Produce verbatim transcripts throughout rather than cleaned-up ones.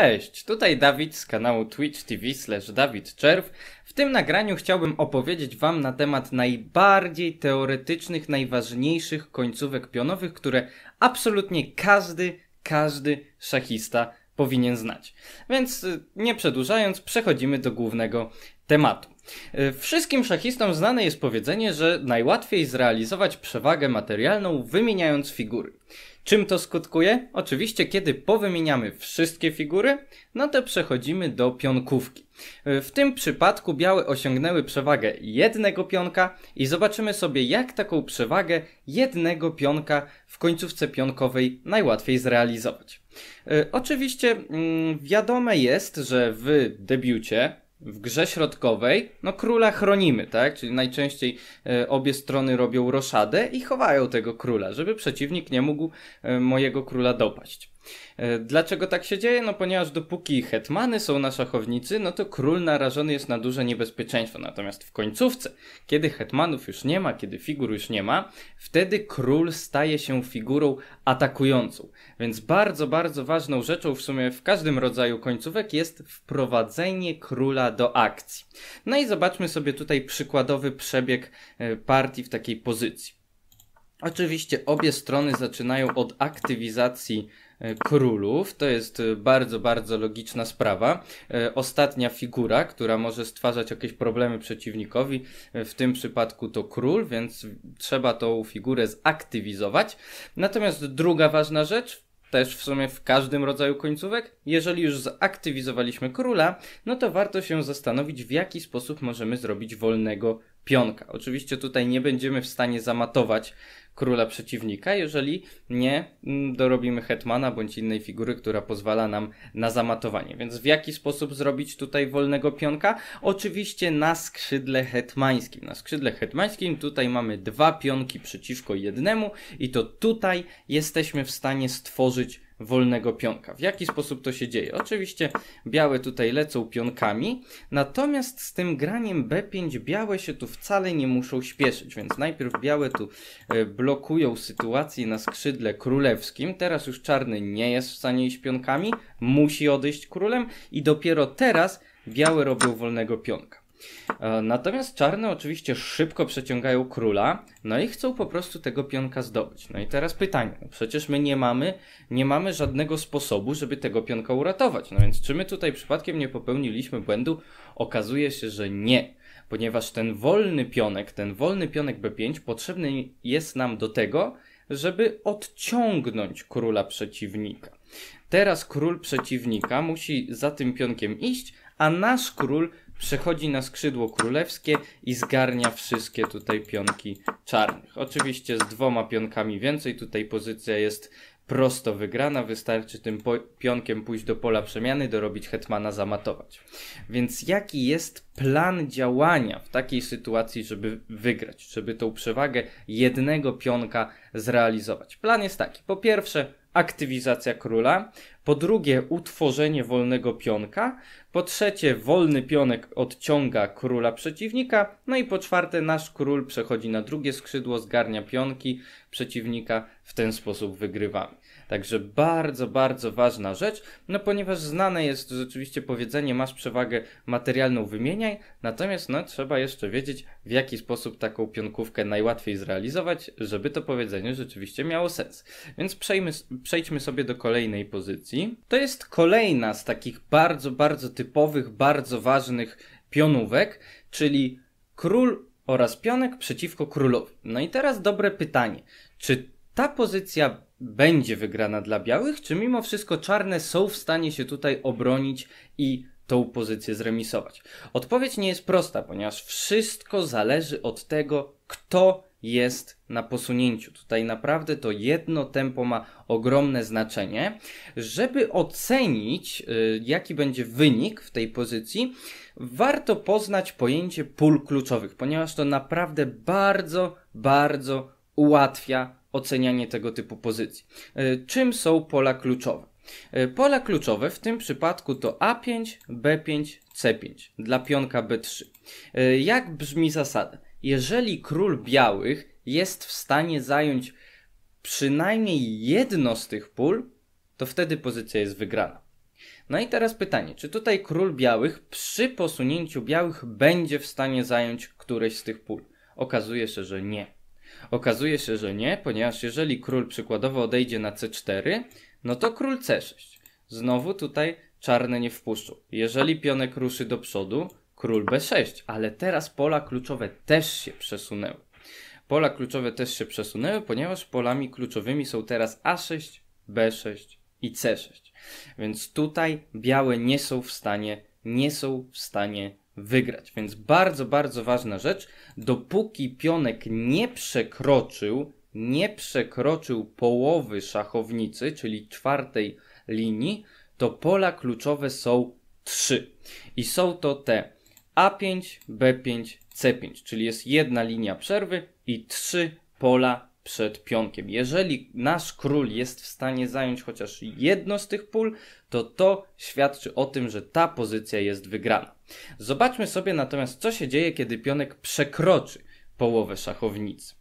Cześć, tutaj Dawid z kanału Twitch T V slash Dawid Czerw. W tym nagraniu chciałbym opowiedzieć Wam na temat najbardziej teoretycznych, najważniejszych końcówek pionowych, które absolutnie każdy, każdy szachista powinien znać. Więc nie przedłużając, przechodzimy do głównego tematu. Wszystkim szachistom znane jest powiedzenie, że najłatwiej zrealizować przewagę materialną wymieniając figury. Czym to skutkuje? Oczywiście, kiedy powymieniamy wszystkie figury, no to przechodzimy do pionkówki. W tym przypadku białe osiągnęły przewagę jednego pionka i zobaczymy sobie, jak taką przewagę jednego pionka w końcówce pionkowej najłatwiej zrealizować. Oczywiście wiadome jest, że w debiucie, w grze środkowej, no króla chronimy, tak? Czyli najczęściej e, obie strony robią roszadę i chowają tego króla, żeby przeciwnik nie mógł e, mojego króla dopaść. E, dlaczego tak się dzieje? No ponieważ dopóki hetmany są na szachownicy, no to król narażony jest na duże niebezpieczeństwo. Natomiast w końcówce, kiedy hetmanów już nie ma, kiedy figur już nie ma, wtedy król staje się figurą atakującą. Więc bardzo, bardzo ważną rzeczą w sumie w każdym rodzaju końcówek jest wprowadzenie króla do akcji. No i zobaczmy sobie tutaj przykładowy przebieg partii w takiej pozycji. Oczywiście obie strony zaczynają od aktywizacji królów. To jest bardzo, bardzo logiczna sprawa. Ostatnia figura, która może stwarzać jakieś problemy przeciwnikowi, w tym przypadku to król, więc trzeba tą figurę zaktywizować. Natomiast druga ważna rzecz, też w sumie w każdym rodzaju końcówek, jeżeli już zaktywizowaliśmy króla, no to warto się zastanowić, w jaki sposób możemy zrobić wolnego pionka. Oczywiście tutaj nie będziemy w stanie zamatować króla przeciwnika, jeżeli nie dorobimy hetmana bądź innej figury, która pozwala nam na zamatowanie. Więc w jaki sposób zrobić tutaj wolnego pionka? Oczywiście na skrzydle hetmańskim. Na skrzydle hetmańskim tutaj mamy dwa pionki przeciwko jednemu i to tutaj jesteśmy w stanie stworzyć wolnego pionka. W jaki sposób to się dzieje? Oczywiście białe tutaj lecą pionkami, natomiast z tym graniem b pięć białe się tu wcale nie muszą śpieszyć, więc najpierw białe tu blokują sytuację na skrzydle królewskim, teraz już czarny nie jest w stanie iść pionkami, musi odejść królem i dopiero teraz białe robią wolnego pionka. Natomiast czarne oczywiście szybko przeciągają króla, no i chcą po prostu tego pionka zdobyć. No i teraz pytanie, no przecież my nie mamy, nie mamy żadnego sposobu, żeby tego pionka uratować. No więc czy my tutaj przypadkiem nie popełniliśmy błędu? Okazuje się, że nie. Ponieważ ten wolny pionek, ten wolny pionek b pięć potrzebny jest nam do tego, żeby odciągnąć króla przeciwnika. Teraz król przeciwnika musi za tym pionkiem iść, a nasz król przechodzi na skrzydło królewskie i zgarnia wszystkie tutaj pionki czarnych. Oczywiście z dwoma pionkami więcej, tutaj pozycja jest prosto wygrana, wystarczy tym pionkiem pójść do pola przemiany, dorobić hetmana, zamatować. Więc jaki jest plan działania w takiej sytuacji, żeby wygrać, żeby tą przewagę jednego pionka zrealizować? Plan jest taki, po pierwsze aktywizacja króla, po drugie utworzenie wolnego pionka, po trzecie wolny pionek odciąga króla przeciwnika, no i po czwarte nasz król przechodzi na drugie skrzydło, zgarnia pionki przeciwnika, w ten sposób wygrywamy. Także bardzo, bardzo ważna rzecz, no ponieważ znane jest rzeczywiście powiedzenie, masz przewagę materialną, wymieniaj, natomiast no, trzeba jeszcze wiedzieć, w jaki sposób taką pionkówkę najłatwiej zrealizować, żeby to powiedzenie rzeczywiście miało sens. Więc przejmy, przejdźmy sobie do kolejnej pozycji. To jest kolejna z takich bardzo, bardzo typowych, bardzo ważnych pionówek, czyli król oraz pionek przeciwko królowi. No i teraz dobre pytanie, czy ta pozycja będzie wygrana dla białych, czy mimo wszystko czarne są w stanie się tutaj obronić i tą pozycję zremisować? Odpowiedź nie jest prosta, ponieważ wszystko zależy od tego, kto jest na posunięciu. Tutaj naprawdę to jedno tempo ma ogromne znaczenie. Żeby ocenić, yy, jaki będzie wynik w tej pozycji, warto poznać pojęcie pól kluczowych, ponieważ to naprawdę bardzo, bardzo ułatwia ocenianie tego typu pozycji. Czym są pola kluczowe? Pola kluczowe w tym przypadku to a pięć, b pięć, c pięć dla pionka b trzy. Jak brzmi zasada? Jeżeli król białych jest w stanie zająć przynajmniej jedno z tych pól, to wtedy pozycja jest wygrana. No i teraz pytanie, czy tutaj król białych przy posunięciu białych będzie w stanie zająć któreś z tych pól? Okazuje się, że nie. Okazuje się, że nie, ponieważ jeżeli król przykładowo odejdzie na c cztery, no to król c sześć. Znowu tutaj czarne nie wpuszczą. Jeżeli pionek ruszy do przodu, król b sześć, ale teraz pola kluczowe też się przesunęły. Pola kluczowe też się przesunęły, ponieważ polami kluczowymi są teraz a sześć, b sześć i c sześć. Więc tutaj białe nie są w stanie, nie są w stanie wygrać. Więc bardzo, bardzo ważna rzecz, dopóki pionek nie przekroczył, nie przekroczył połowy szachownicy, czyli czwartej linii, to pola kluczowe są trzy. I są to te a pięć, b pięć, c pięć, czyli jest jedna linia przerwy i trzy pola przed pionkiem. Jeżeli nasz król jest w stanie zająć chociaż jedno z tych pól, to to świadczy o tym, że ta pozycja jest wygrana. Zobaczmy sobie natomiast, co się dzieje, kiedy pionek przekroczy połowę szachownicy.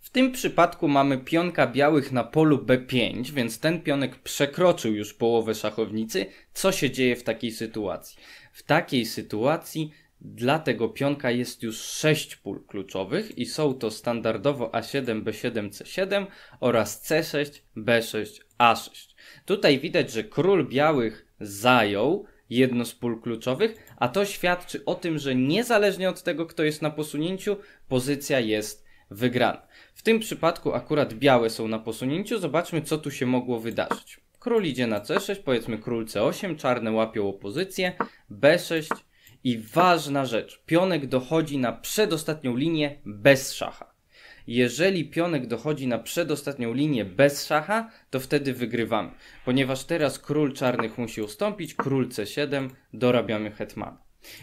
W tym przypadku mamy pionka białych na polu b pięć, więc ten pionek przekroczył już połowę szachownicy. Co się dzieje w takiej sytuacji? W takiej sytuacji dla tego pionka jest już sześć pól kluczowych i są to standardowo a siedem, b siedem, c siedem oraz c sześć, b sześć, a sześć. Tutaj widać, że król białych zajął jedno z pól kluczowych, a to świadczy o tym, że niezależnie od tego, kto jest na posunięciu, pozycja jest wygrana. W tym przypadku akurat białe są na posunięciu. Zobaczmy, co tu się mogło wydarzyć. Król idzie na c sześć, powiedzmy król c osiem, czarne łapią opozycję, b sześć i ważna rzecz, pionek dochodzi na przedostatnią linię bez szacha. Jeżeli pionek dochodzi na przedostatnią linię bez szacha, to wtedy wygrywamy, ponieważ teraz król czarnych musi ustąpić, król c siedem, dorabiamy hetmana.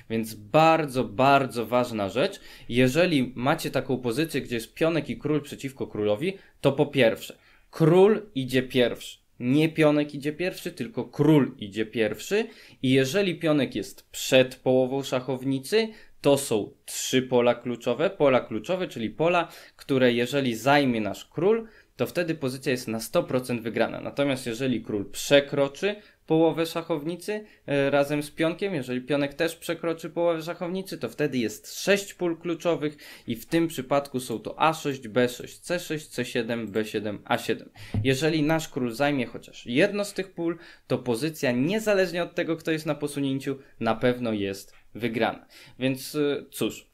Więc bardzo, bardzo ważna rzecz, jeżeli macie taką pozycję, gdzie jest pionek i król przeciwko królowi, to po pierwsze, król idzie pierwszy. Nie pionek idzie pierwszy, tylko król idzie pierwszy i jeżeli pionek jest przed połową szachownicy, to są trzy pola kluczowe, pola kluczowe, czyli pola, które jeżeli zajmie nasz król, to wtedy pozycja jest na sto procent wygrana. Natomiast jeżeli król przekroczy połowę szachownicy e, razem z pionkiem, jeżeli pionek też przekroczy połowę szachownicy, to wtedy jest sześć pól kluczowych i w tym przypadku są to a sześć, b sześć, c sześć, c siedem, b siedem, a siedem. Jeżeli nasz król zajmie chociaż jedno z tych pól, to pozycja niezależnie od tego, kto jest na posunięciu, na pewno jest wygrana. Więc e, cóż,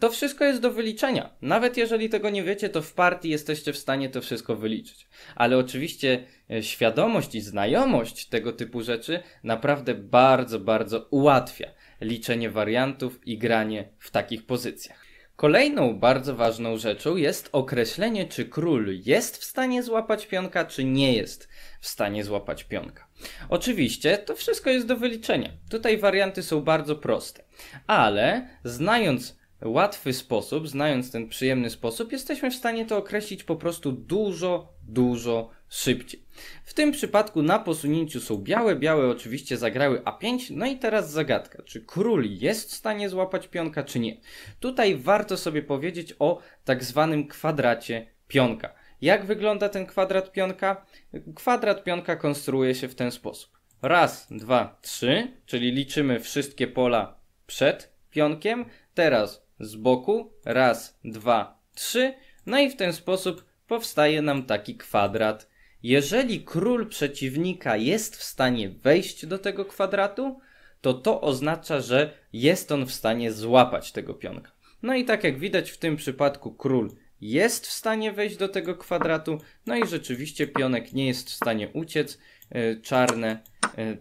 to wszystko jest do wyliczenia. Nawet jeżeli tego nie wiecie, to w partii jesteście w stanie to wszystko wyliczyć. Ale oczywiście świadomość i znajomość tego typu rzeczy naprawdę bardzo, bardzo ułatwia liczenie wariantów i granie w takich pozycjach. Kolejną bardzo ważną rzeczą jest określenie, czy król jest w stanie złapać pionka, czy nie jest w stanie złapać pionka. Oczywiście to wszystko jest do wyliczenia. Tutaj warianty są bardzo proste. Ale znając łatwy sposób, znając ten przyjemny sposób, jesteśmy w stanie to określić po prostu dużo, dużo szybciej. W tym przypadku na posunięciu są białe, białe oczywiście zagrały a pięć, no i teraz zagadka, czy król jest w stanie złapać pionka, czy nie. Tutaj warto sobie powiedzieć o tak zwanym kwadracie pionka. Jak wygląda ten kwadrat pionka? Kwadrat pionka konstruuje się w ten sposób. Raz, dwa, trzy, czyli liczymy wszystkie pola przed pionkiem, teraz z boku, raz, dwa, trzy, no i w ten sposób powstaje nam taki kwadrat. Jeżeli król przeciwnika jest w stanie wejść do tego kwadratu, to to oznacza, że jest on w stanie złapać tego pionka. No i tak jak widać w tym przypadku król jest w stanie wejść do tego kwadratu, no i rzeczywiście pionek nie jest w stanie uciec, czarne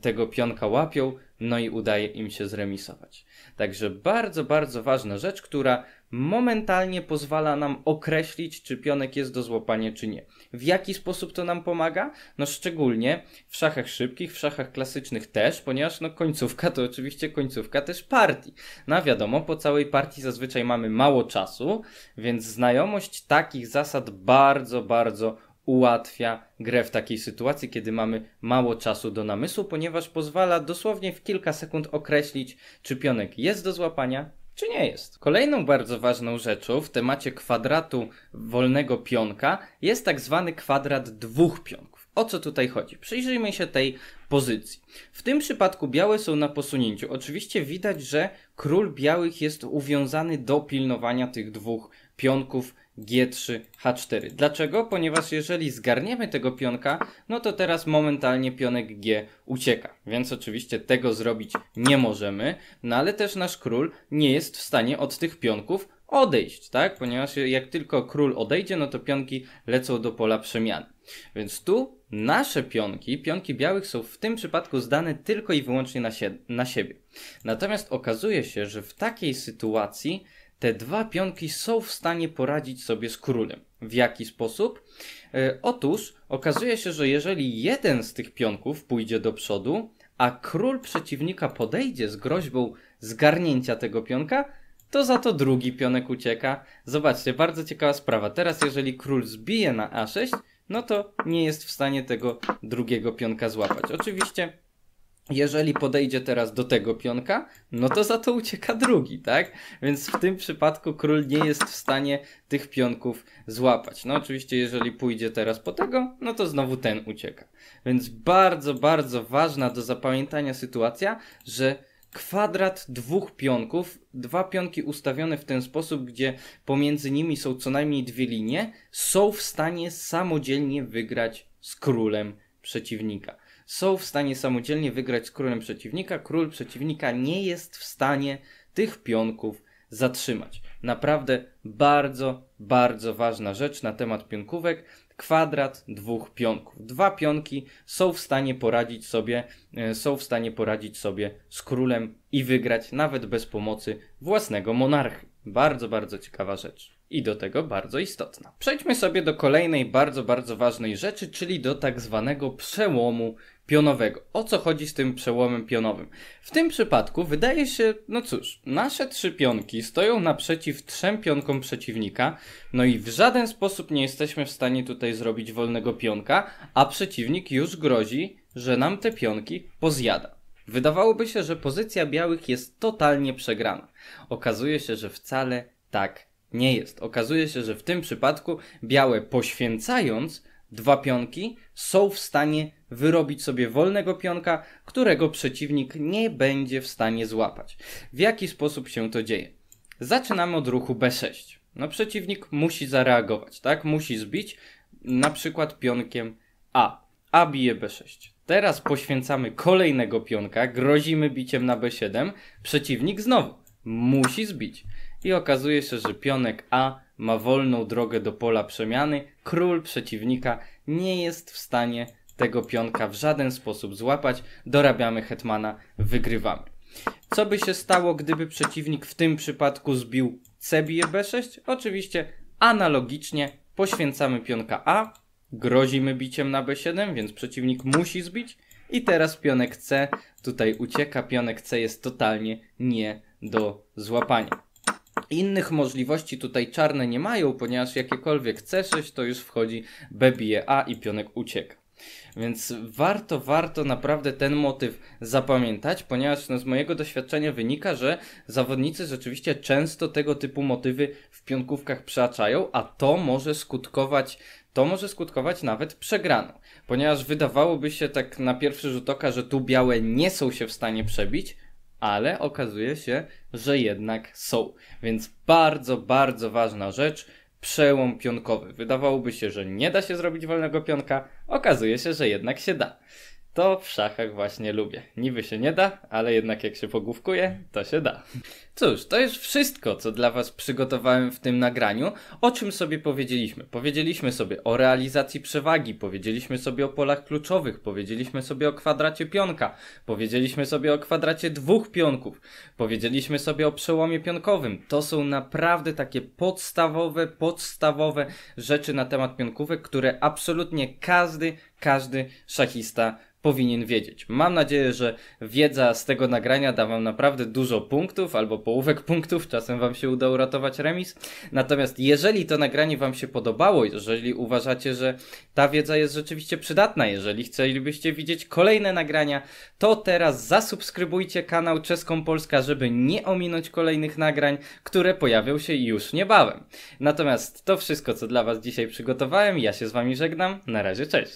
tego pionka łapią, no i udaje im się zremisować. Także bardzo, bardzo ważna rzecz, która momentalnie pozwala nam określić, czy pionek jest do złapania, czy nie. W jaki sposób to nam pomaga? No szczególnie w szachach szybkich, w szachach klasycznych też, ponieważ no końcówka to oczywiście końcówka też partii. No a wiadomo, po całej partii zazwyczaj mamy mało czasu, więc znajomość takich zasad bardzo, bardzo ułatwia grę w takiej sytuacji, kiedy mamy mało czasu do namysłu, ponieważ pozwala dosłownie w kilka sekund określić, czy pionek jest do złapania, czy nie jest. Kolejną bardzo ważną rzeczą w temacie kwadratu wolnego pionka jest tak zwany kwadrat dwóch pionków. O co tutaj chodzi? Przyjrzyjmy się tej pozycji. W tym przypadku białe są na posunięciu. Oczywiście widać, że król białych jest uwiązany do pilnowania tych dwóch pionków G trzy, H cztery. Dlaczego? Ponieważ jeżeli zgarniemy tego pionka, no to teraz momentalnie pionek G ucieka. Więc oczywiście tego zrobić nie możemy, no ale też nasz król nie jest w stanie od tych pionków odejść, tak? Ponieważ jak tylko król odejdzie, no to pionki lecą do pola przemiany. Więc tu nasze pionki, pionki białych są w tym przypadku zdane tylko i wyłącznie na, sie na siebie. Natomiast okazuje się, że w takiej sytuacji te dwa pionki są w stanie poradzić sobie z królem. W jaki sposób? E, otóż okazuje się, że jeżeli jeden z tych pionków pójdzie do przodu, a król przeciwnika podejdzie z groźbą zgarnięcia tego pionka, to za to drugi pionek ucieka. Zobaczcie, bardzo ciekawa sprawa. Teraz jeżeli król zbije na A sześć, no to nie jest w stanie tego drugiego pionka złapać. Oczywiście, jeżeli podejdzie teraz do tego pionka, no to za to ucieka drugi, tak? Więc w tym przypadku król nie jest w stanie tych pionków złapać. No oczywiście, jeżeli pójdzie teraz po tego, no to znowu ten ucieka. Więc bardzo, bardzo ważna do zapamiętania sytuacja, że kwadrat dwóch pionków, dwa pionki ustawione w ten sposób, gdzie pomiędzy nimi są co najmniej dwie linie, są w stanie samodzielnie wygrać z królem przeciwnika. Są w stanie samodzielnie wygrać z królem przeciwnika. Król przeciwnika nie jest w stanie tych pionków zatrzymać. Naprawdę bardzo, bardzo ważna rzecz na temat pionkówek. Kwadrat dwóch pionków. Dwa pionki są w stanie poradzić sobie, są w stanie poradzić sobie z królem i wygrać nawet bez pomocy własnego monarchy. Bardzo, bardzo ciekawa rzecz. I do tego bardzo istotna. Przejdźmy sobie do kolejnej bardzo, bardzo ważnej rzeczy, czyli do tak zwanego przełomu pionowego. O co chodzi z tym przełomem pionowym? W tym przypadku wydaje się, no cóż, nasze trzy pionki stoją naprzeciw trzem pionkom przeciwnika, no i w żaden sposób nie jesteśmy w stanie tutaj zrobić wolnego pionka, a przeciwnik już grozi, że nam te pionki pozjada. Wydawałoby się, że pozycja białych jest totalnie przegrana. Okazuje się, że wcale tak nie jest. Okazuje się, że w tym przypadku białe, poświęcając dwa pionki, są w stanie wyrobić sobie wolnego pionka, którego przeciwnik nie będzie w stanie złapać. W jaki sposób się to dzieje? Zaczynamy od ruchu B sześć. No przeciwnik musi zareagować, tak? Musi zbić na przykład pionkiem A. A bije B sześć. Teraz poświęcamy kolejnego pionka, grozimy biciem na B siedem, przeciwnik znowu musi zbić. I okazuje się, że pionek A ma wolną drogę do pola przemiany. Król przeciwnika nie jest w stanie tego pionka w żaden sposób złapać. Dorabiamy hetmana, wygrywamy. Co by się stało, gdyby przeciwnik w tym przypadku zbił C bije B sześć? Oczywiście analogicznie poświęcamy pionka A, grozimy biciem na B siedem, więc przeciwnik musi zbić. I teraz pionek C tutaj ucieka. Pionek C jest totalnie nie do złapania. Innych możliwości tutaj czarne nie mają, ponieważ jakiekolwiek C sześć to już wchodzi, B bije A i pionek ucieka. Więc warto, warto naprawdę ten motyw zapamiętać, ponieważ no, z mojego doświadczenia wynika, że zawodnicy rzeczywiście często tego typu motywy w pionkówkach przeaczają, a to może skutkować, to może skutkować nawet przegraną. Ponieważ wydawałoby się tak na pierwszy rzut oka, że tu białe nie są się w stanie przebić, ale okazuje się, że jednak są. Więc bardzo, bardzo ważna rzecz, przełom pionkowy. Wydawałoby się, że nie da się zrobić wolnego pionka, okazuje się, że jednak się da. To w szachach właśnie lubię. Niby się nie da, ale jednak jak się pogłówkuje, to się da. Cóż, to już wszystko, co dla Was przygotowałem w tym nagraniu. O czym sobie powiedzieliśmy? Powiedzieliśmy sobie o realizacji przewagi, powiedzieliśmy sobie o polach kluczowych, powiedzieliśmy sobie o kwadracie pionka, powiedzieliśmy sobie o kwadracie dwóch pionków, powiedzieliśmy sobie o przełomie pionkowym. To są naprawdę takie podstawowe, podstawowe rzeczy na temat pionkówek, które absolutnie każdy, każdy szachista powinien wiedzieć. Mam nadzieję, że wiedza z tego nagrania da Wam naprawdę dużo punktów albo połówek punktów. Czasem Wam się uda uratować remis. Natomiast jeżeli to nagranie Wam się podobało, jeżeli uważacie, że ta wiedza jest rzeczywiście przydatna, jeżeli chcielibyście widzieć kolejne nagrania, to teraz zasubskrybujcie kanał Chess kropka com Polska, żeby nie ominąć kolejnych nagrań, które pojawią się już niebawem. Natomiast to wszystko, co dla Was dzisiaj przygotowałem. Ja się z Wami żegnam. Na razie, cześć!